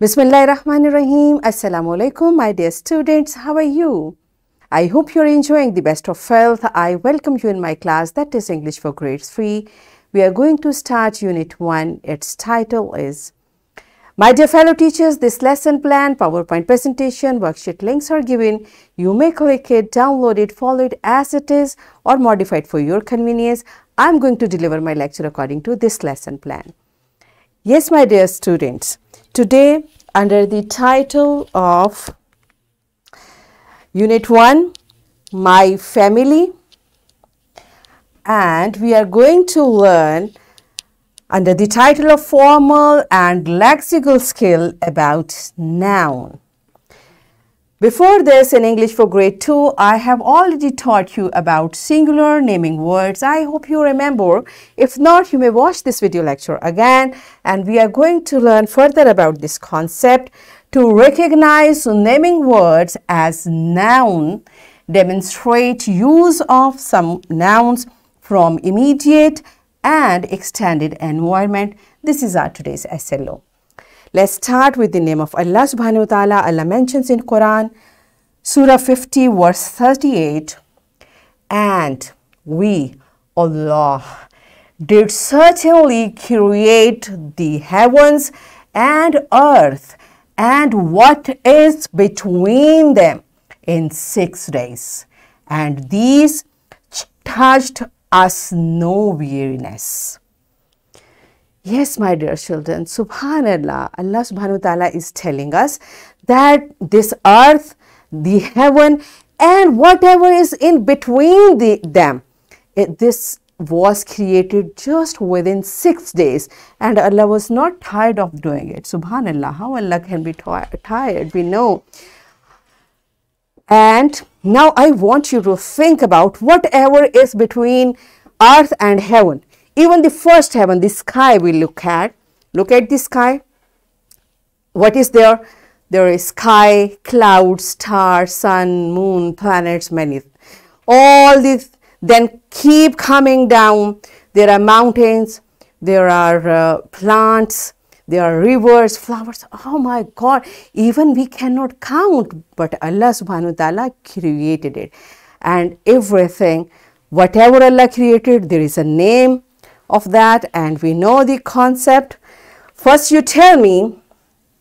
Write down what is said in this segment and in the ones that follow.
Bismillahirrahmanirrahim. Assalamu alaikum, my dear students. How are you? I hope you're enjoying the best of health. I welcome you in my class, that is English for grade 3. We are going to start unit 1. Its title is, my dear fellow teachers, this lesson plan, PowerPoint presentation, worksheet links are given. You may click it, download it, follow it as it is or modify it for your convenience. I'm going to deliver my lecture according to this lesson plan. Yes, my dear students, today under the title of Unit 1, My Family, and we are going to learn under the title of Formal and Lexical Skill about Noun. Before this, in English for grade 2, I have already taught you about singular, naming words. I hope you remember. If not, you may watch this video lecture again, and we are going to learn further about this concept. To recognize naming words as noun, demonstrate use of some nouns from immediate and extended environment. This is our today's SLO. Let's start with the name of Allah subhanahu wa ta'ala. Allah mentions in Quran, Surah 50 verse 38, and we, Allah, did certainly create the heavens and earth and what is between them in 6 days, and these touched us no weariness. Yes, my dear children, subhanAllah, Allah subhanahu wa ta'ala is telling us that this earth, the heaven and whatever is in between them, this was created just within 6 days, and Allah was not tired of doing it. SubhanAllah, how Allah can be tired, we know. And now I want you to think about whatever is between earth and heaven. Even the first heaven, the sky we look at. Look at the sky. What is there? There is sky, clouds, stars, sun, moon, planets, many. All these then keep coming down. There are mountains, there are plants, there are rivers, flowers. Oh my God, even we cannot count, but Allah subhanahu wa ta'ala created it. And everything, whatever Allah created, there is a name of that, and we know the concept. First, you tell me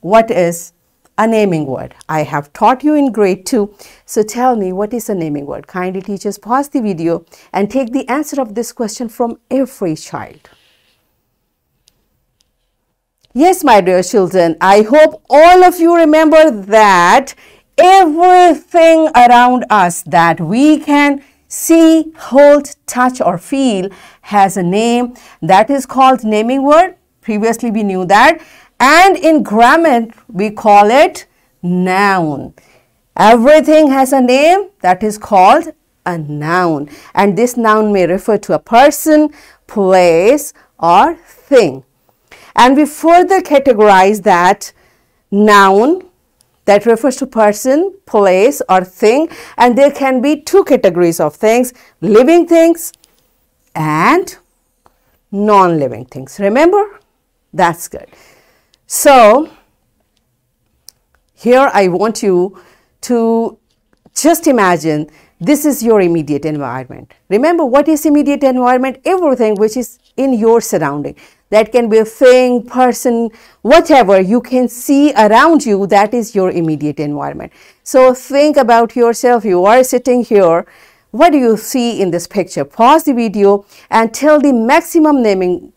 what is a naming word. I have taught you in grade 2. So tell me, what is a naming word? Kindly teachers, pause the video and take the answer of this question from every child. Yes, my dear children, I hope all of you remember that everything around us that we can see, hold, touch or feel has a name. That is called naming word. Previously we knew that, and in grammar we call it noun. Everything has a name, that is called a noun, and this noun may refer to a person, place or thing. And we further categorize that noun that refers to person, place or thing, and there can be two categories of things: living things and non-living things. Remember? That's good. So here I want you to just imagine this is your immediate environment. Remember, what is immediate environment? Everything which is in your surrounding. That can be a thing, person, whatever you can see around you, that is your immediate environment. So think about yourself. You are sitting here. What do you see in this picture? Pause the video and tell the maximum naming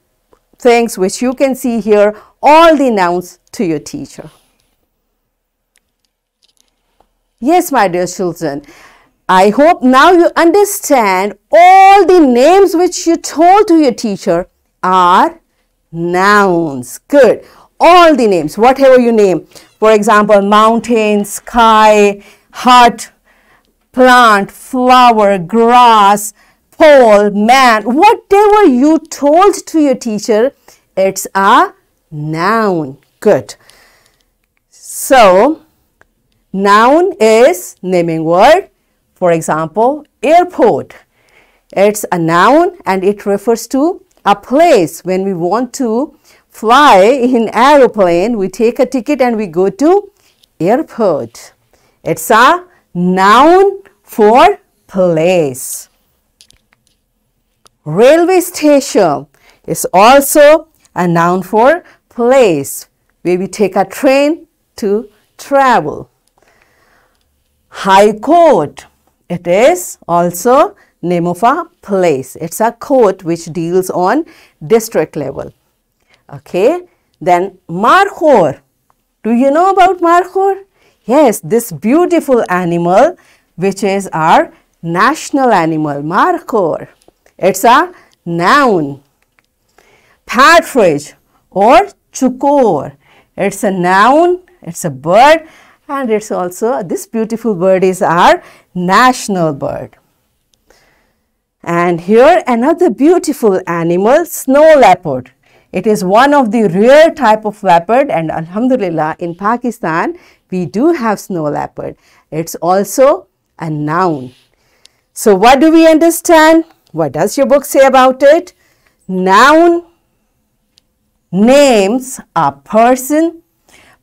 things which you can see here, all the nouns, to your teacher. Yes, my dear children, I hope now you understand all the names which you told to your teacher are nouns. Good. All the names, whatever you name, for example, mountain, sky, hut, plant, flower, grass, pole, man, whatever you told to your teacher, it's a noun. Good. So noun is naming word. For example, airport, it's a noun and it refers to a place. When we want to fly in aeroplane, we take a ticket and we go to airport. It's a noun for place. Railway station is also a noun for place, where we take a train to travel. High court, it is also name of a place. It's a court which deals on district level. Okay, then Markhor. Do you know about Markhor? Yes, this beautiful animal which is our national animal, Markhor. It's a noun. Partridge or Chukor. It's a noun, it's a bird, and it's also, this beautiful bird is our national bird. And here another beautiful animal, snow leopard. It is one of the rare type of leopard, and alhamdulillah in Pakistan we do have snow leopard. It's also a noun. So what do we understand? What does your book say about it? Noun names a person,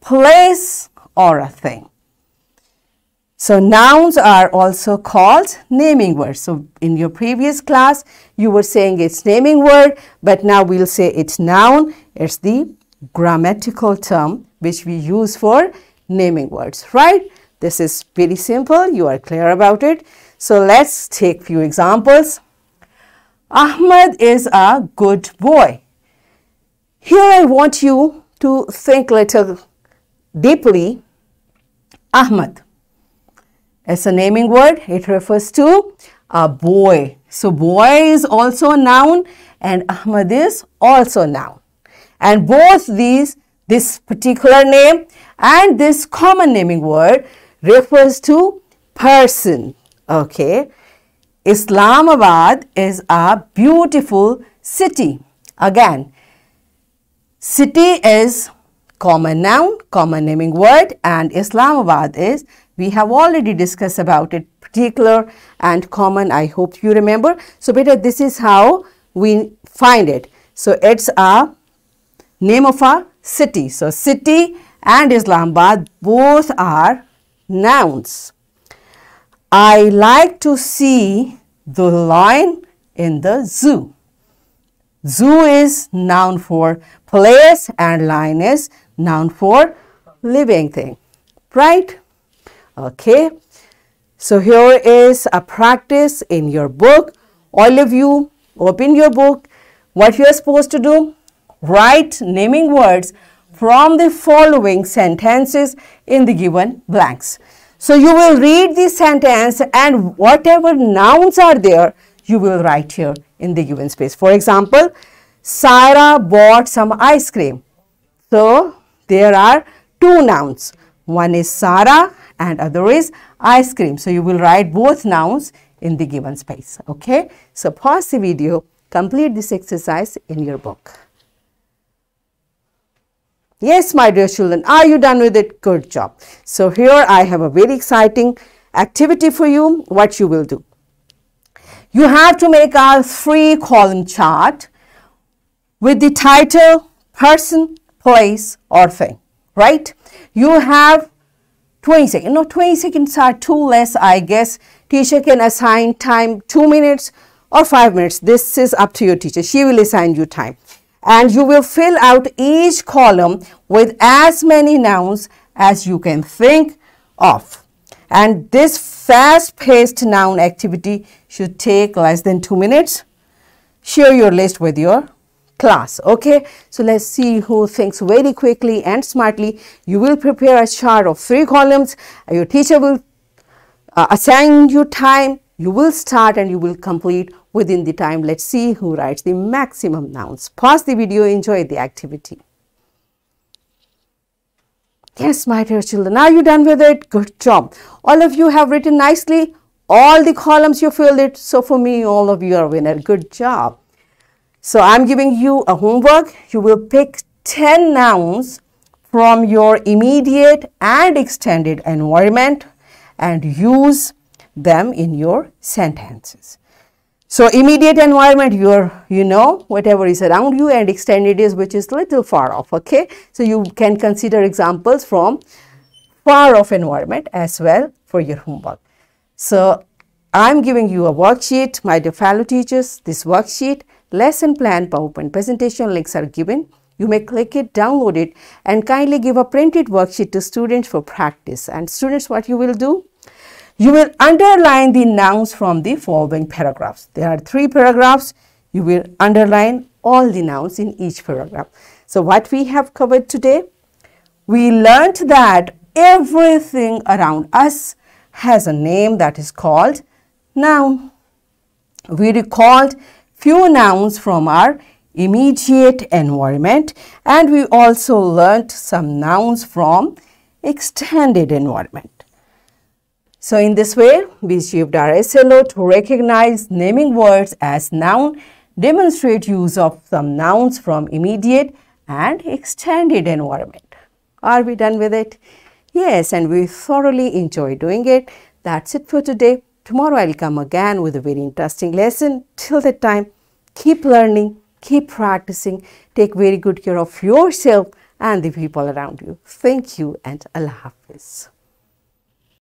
place or a thing. So nouns are also called naming words. So in your previous class you were saying it's naming word, but now we'll say it's noun. It's the grammatical term which we use for naming words, right? This is pretty simple. You are clear about it. So let's take few examples. Ahmad is a good boy. Here I want you to think little deeply. Ahmad, it's a naming word. It refers to a boy. So boy is also a noun and Ahmad is also a noun. And both these, this particular name and this common naming word, refers to person. Okay. Islamabad is a beautiful city. Again, city is common noun, common naming word, and Islamabad is, we have already discussed about it, particular and common. I hope you remember. So beta, this is how we find it. So it's a name of a city. So city and Islamabad both are nouns. I like to see the lion in the zoo. Zoo is noun for place and lion is noun for living thing, right? Okay, so here is a practice in your book. All of you open your book. What you are supposed to do? Write naming words from the following sentences in the given blanks. So you will read the sentence and whatever nouns are there, you will write here in the given space. For example, Sarah bought some ice cream. So there are two nouns. One is Sarah and other is ice cream. So you will write both nouns in the given space. Okay. So pause the video, complete this exercise in your book. Yes, my dear children, are you done with it? Good job. So here I have a very exciting activity for you. What you will do? You have to make a 3-column chart with the title, person, place or thing, right? You have 20 seconds. No, 20 seconds are too less, I guess. Teacher can assign time 2 minutes or 5 minutes. This is up to your teacher. She will assign you time. And you will fill out each column with as many nouns as you can think of. And this fast-paced noun activity should take less than 2 minutes. Share your list with your class. Okay, so let's see who thinks very quickly and smartly. You will prepare a chart of 3 columns. Your teacher will assign you time. You will start and you will complete within the time. Let's see who writes the maximum nouns. Pause the video, enjoy the activity. Yes, my dear children, are you done with it? Good job. All of you have written nicely. All the columns you filled it. So for me, all of you are winner. Good job. So I'm giving you a homework. You will pick 10 nouns from your immediate and extended environment and use them in your sentences. So immediate environment, whatever is around you, and extended is which is little far off. Okay, so you can consider examples from far off environment as well for your homework. So I'm giving you a worksheet, my dear fellow teachers. This worksheet, lesson plan, PowerPoint presentation links are given. You may click it, download it, and kindly give a printed worksheet to students for practice. And students, what you will do? You will underline the nouns from the following paragraphs. There are 3 paragraphs. You will underline all the nouns in each paragraph. So what we have covered today, we learnt that everything around us has a name that is called noun. We recalled few nouns from our immediate environment, and we also learnt some nouns from extended environment. So in this way, we achieved our SLO to recognize naming words as noun, demonstrate use of some nouns from immediate and extended environment. Are we done with it? Yes, and we thoroughly enjoy doing it. That's it for today. Tomorrow I'll come again with a very interesting lesson. Till that time, keep learning, keep practicing, take very good care of yourself and the people around you. Thank you and Allah Hafiz.